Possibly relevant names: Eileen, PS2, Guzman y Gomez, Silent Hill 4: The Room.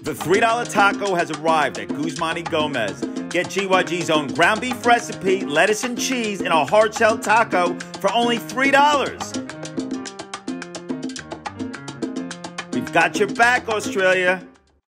The $3 taco has arrived at Guzman y Gomez. Get GYG's own ground beef recipe, lettuce and cheese, in a hard shell taco for only $3. We've got your back, Australia.